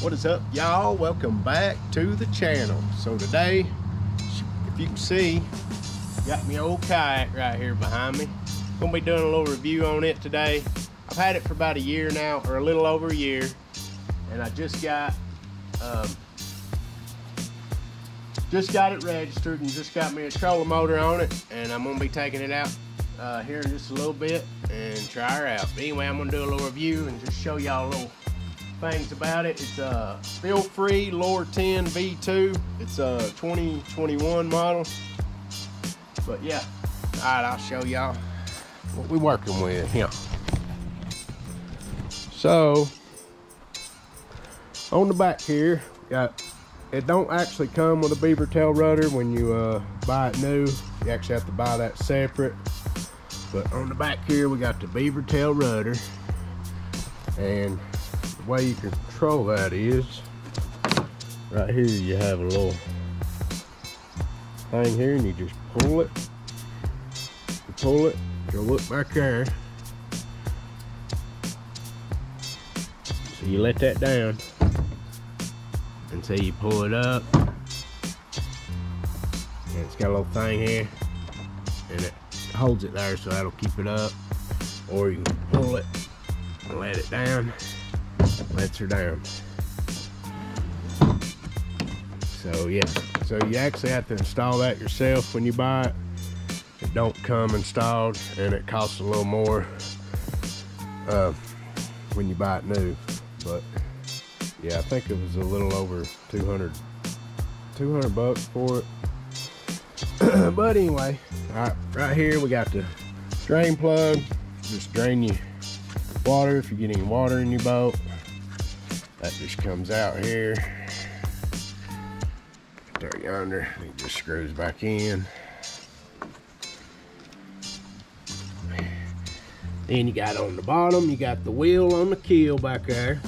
What is up, y'all? Welcome back to the channel. So today, if you can see, got me old kayak right here behind me. Gonna be doing a little review on it today. I've had it for about a year now, or a little over a year, and I just got it registered and just got me a trolling motor on it, and I'm gonna be taking it out here in just a little bit and try her out. But anyway, I'm gonna do a little review and just show y'all a little things about it. It's a Feel Free Lure 10 V2. It's a 2021 model. But yeah, all right, I'll show y'all what we're working with. Yeah. So on the back here, got it. Don't actually come with a beaver tail rudder when you buy it new. You actually have to buy that separate. But on the back here, we got the beaver tail rudder, and the way you control that is right here. You have a little thing here, and you just pull it, you pull it, you'll look back there, so you let that down until you pull it up, and it's got a little thing here and it holds it there, so that'll keep it up. Or you can pull it and let it down, lets her down. So yeah, so you actually have to install that yourself when you buy it. It don't come installed, and it costs a little more when you buy it new. But yeah, I think it was a little over 200 bucks for it. But anyway, right here we got the drain plug. Just drain your water if you get any water in your boat. That just comes out here. There yonder, it just screws back in. Then you got on the bottom, you got the wheel on the keel back there.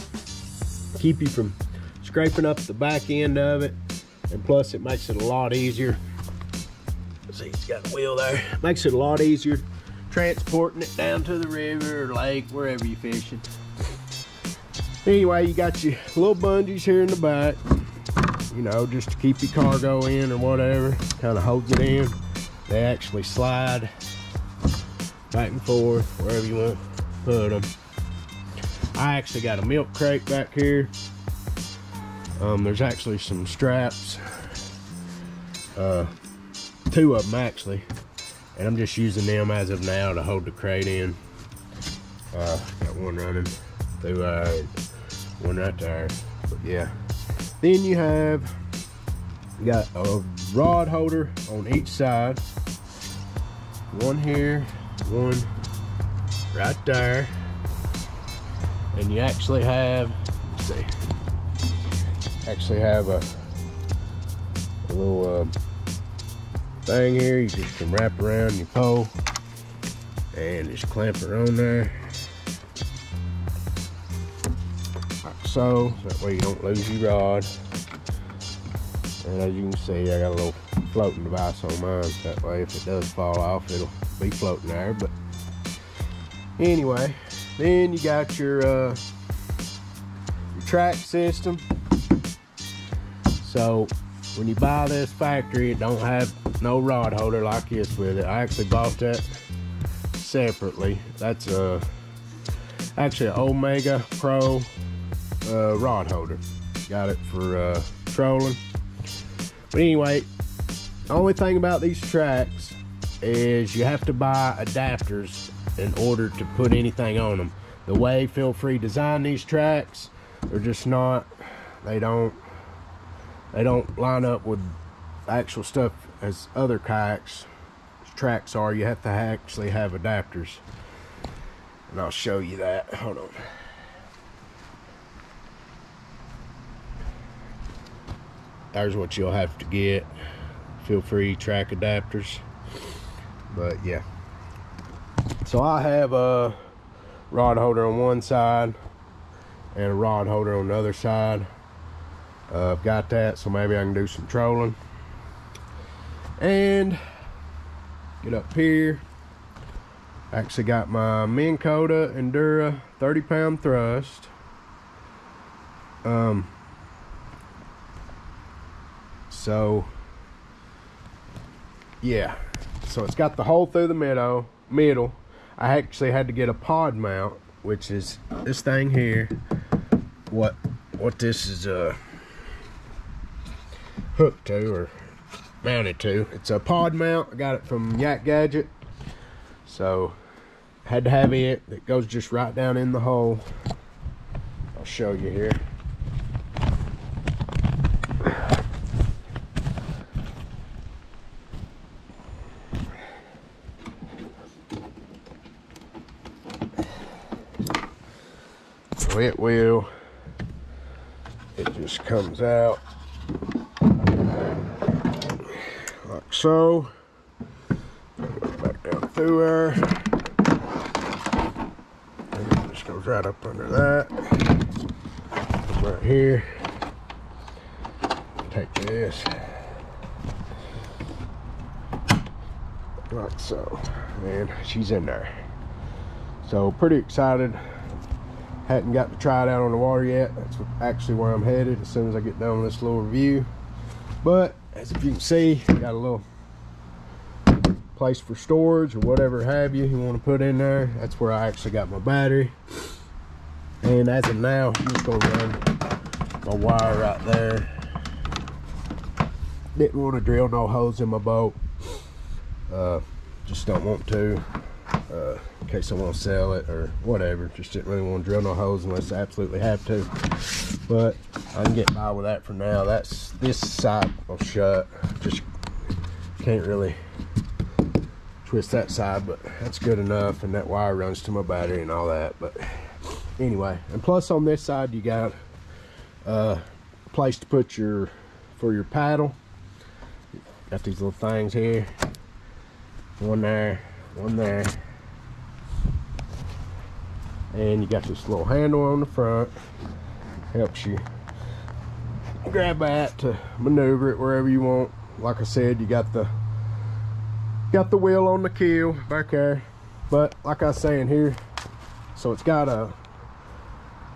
Keep you from scraping up the back end of it. And plus it makes it a lot easier. See, it's got a wheel there. Makes it a lot easier transporting it down to the river or lake, wherever you're fishing. Anyway, you got your little bungees here in the back, you know, just to keep your cargo in or whatever. Kind of holds it in. They actually slide back and forth wherever you want to put them. I actually got a milk crate back here. There's actually some straps, two of them actually, and I'm just using them as of now to hold the crate in. Got one running through one right there. But yeah, then you got a rod holder on each side, one here, one right there, and you actually have, let's see, actually have a little thing here. You just can wrap around your pole and just clamp her on there, like so. That way you don't lose your rod. And as you can see, I got a little floating device on mine. That way, if it does fall off, it'll be floating there. But anyway, then you got your track system. So when you buy this factory, it don't have no rod holder like this with it. I actually bought that separately. That's actually an Omega Pro rod holder. Got it for trolling. But anyway, the only thing about these tracks is you have to buy adapters in order to put anything on them. The way Feel Free design these tracks, they're just not, they don't line up with actual stuff as other kayaks tracks are. You have to actually have adapters, and I'll show you that. Hold on. There's what you'll have to get, Feel Free track adapters. But yeah, so I have a rod holder on one side and a rod holder on the other side. I've got that, so maybe I can do some trolling. And get up here, Actually got my Minn Kota Endura 30-pound thrust. So yeah, so it's got the hole through the middle. I actually had to get a pod mount, which is this thing here. What this is hooked to or mounted to. It's a pod mount. I got it from Yak Gadget. So had to have it. That goes just right down in the hole. I'll show you here. So it just comes out like so. Back down through there. And it just goes right up under that. Right here. Take this. Like so. And she's in there. So pretty excited. Hadn't got to try it out on the water yet. That's actually where I'm headed as soon as I get done with this little review. But as you can see, got a little place for storage or whatever have you want to put in there. That's where I actually got my battery. And as of now, I'm just gonna run my wire right there. Didn't want to drill no holes in my boat. Just don't want to. In case I want to sell it or whatever, just didn't really want to drill no holes unless I absolutely have to, but I can get by with that for now. That's this side will shut, just can't really twist that side, but that's good enough, and that wire runs to my battery and all that. But anyway, and plus on this side you got a place to put your paddle. Got these little things here, one there, one there, and you got this little handle on the front. Helps you grab that to maneuver it wherever you want. Like I said, you got the wheel on the keel back there, but like I was saying here, so it's got a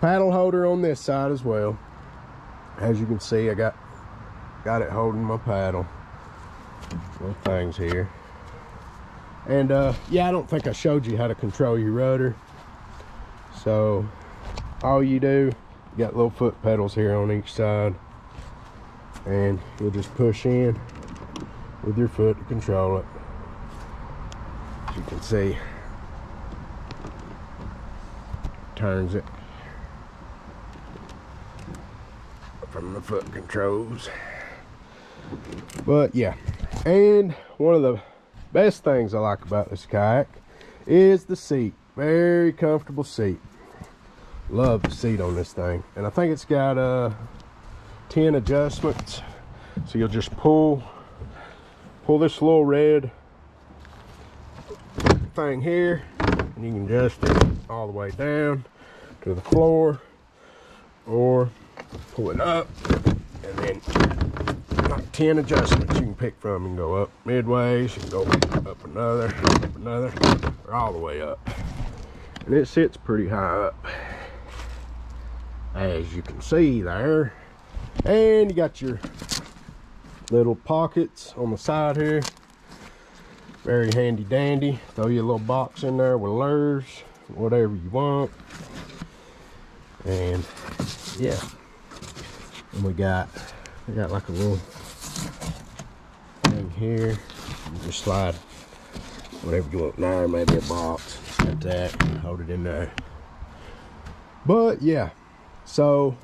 paddle holder on this side as well. As you can see, I got it holding my paddle, little things here. And yeah, I don't think I showed you how to control your rudder. So all you do, you got little foot pedals here on each side, and you'll just push in with your foot to control it. As you can see, turns it from the foot controls. But yeah, and one of the best things I like about this kayak is the seat. Very comfortable seat. Love the seat on this thing. And I think it's got 10 adjustments. So you'll just pull this little red thing here, and you can adjust it all the way down to the floor, or pull it up, and then 10 adjustments you can pick from. You can go up midways, you can go up another, or all the way up. And it sits pretty high up, as you can see there. And you got your little pockets on the side here. Very handy dandy. Throw you a little box in there with lures, whatever you want. And yeah, and we got like a little thing here. You just slide whatever you want there, maybe a box, like that, and hold it in there. But yeah, so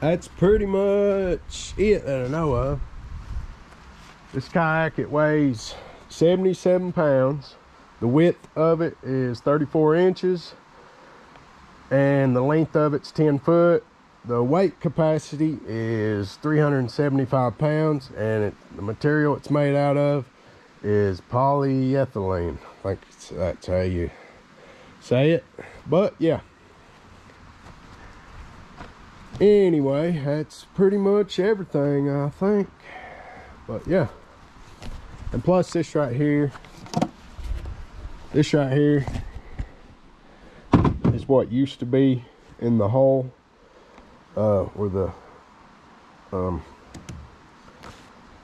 that's pretty much it that I know of. This kayak, it weighs 77 pounds. The width of it is 34 inches. And the length of it's 10 foot. The weight capacity is 375 pounds, and the material it's made out of is polyethylene. I think that's how you say it. But yeah, anyway, that's pretty much everything, I think. But yeah, And plus this right here is what used to be in the hole where the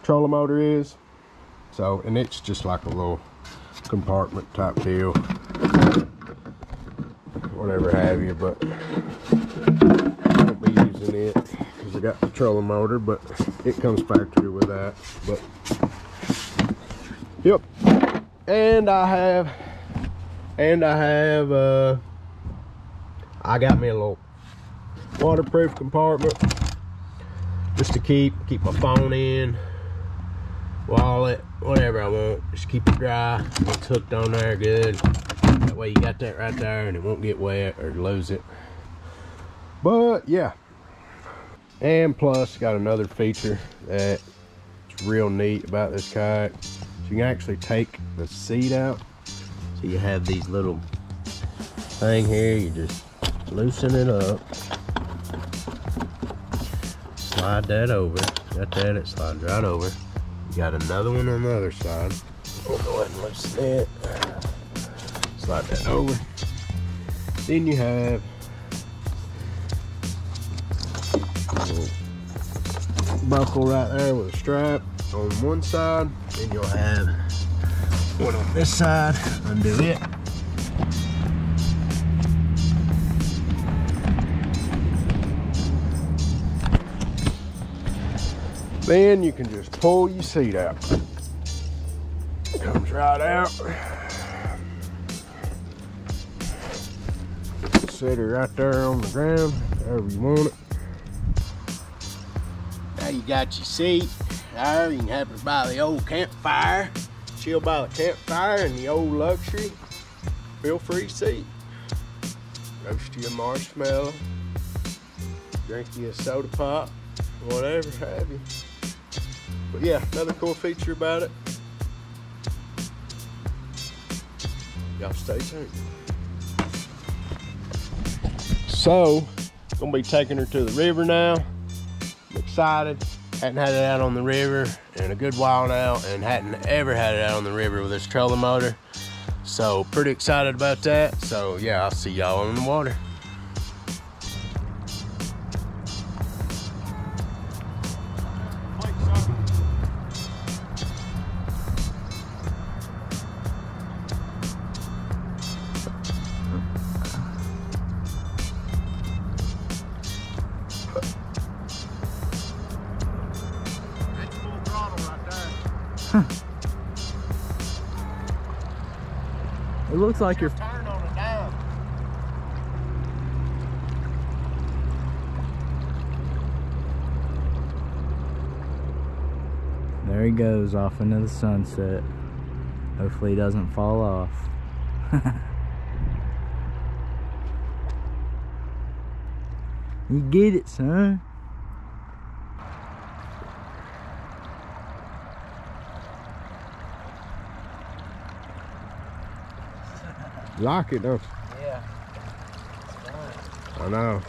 trolling motor is. So, and it's just like a little compartment type deal, whatever have you, but I won't be using it because I got the trolling motor, but it comes factory with that. But yep, and I got me a little waterproof compartment just to keep my phone in, wallet, whatever I want, just keep it dry. It's hooked on there good, that way you got that right there and it won't get wet or lose it. But yeah, and plus got another feature that's real neat about this kayak. So you can actually take the seat out, so you have these little thing here, you just loosen it up, slide that over, got that, it slides right over. Got another one on the other side. We'll go ahead and loosen it. Slide that over. Then you have a little buckle right there with a strap on one side. Then you'll have one on this side. Undo it. Then you can just pull your seat out. It comes right out. Set her right there on the ground, however you want it. Now you got your seat there. You can have it by the old campfire. Chill by the campfire in the old luxury feel free seat. Roast your marshmallow. Drink your soda pop. Whatever have you. But yeah, another cool feature about it. Y'all stay tuned. So, gonna be taking her to the river now. I'm excited. Hadn't had it out on the river in a good while now, and hadn't ever had it out on the river with this trolling motor. So, pretty excited about that. So yeah, I'll see y'all on the water. It looks like you're turn on a dime. There he goes off into the sunset. Hopefully he doesn't fall off. You get it, son. Like it, don't you? Yeah. I know.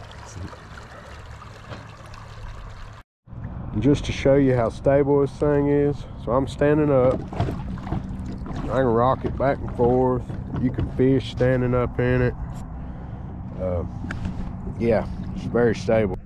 And just to show you how stable this thing is, so I'm standing up. I can rock it back and forth. You can fish standing up in it. Yeah, it's very stable.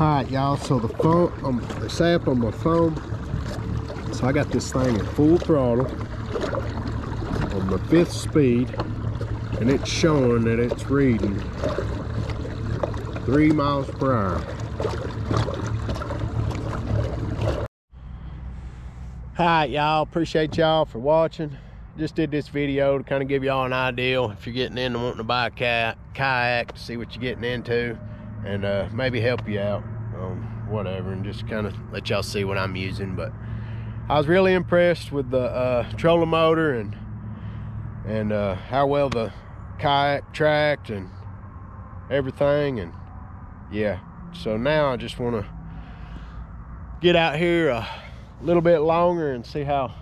Alright y'all, so the phone, the sap on my phone, so I got this thing at full throttle on the 5th speed, and it's showing that it's reading 3 miles per hour. Alright y'all, appreciate y'all for watching. Just did this video to kind of give y'all an idea if you're getting into wanting to buy a kayak, to see what you're getting into, and maybe help you out on whatever, and just kind of let y'all see what I'm using. But I was really impressed with the trolling motor and how well the kayak tracked and everything. And yeah, So now I just want to get out here a little bit longer and see how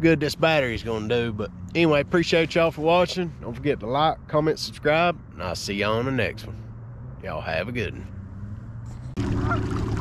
good this battery's going to do. But anyway, appreciate y'all for watching. Don't forget to like, comment, subscribe, and I'll see y'all on the next one. Y'all have a good one.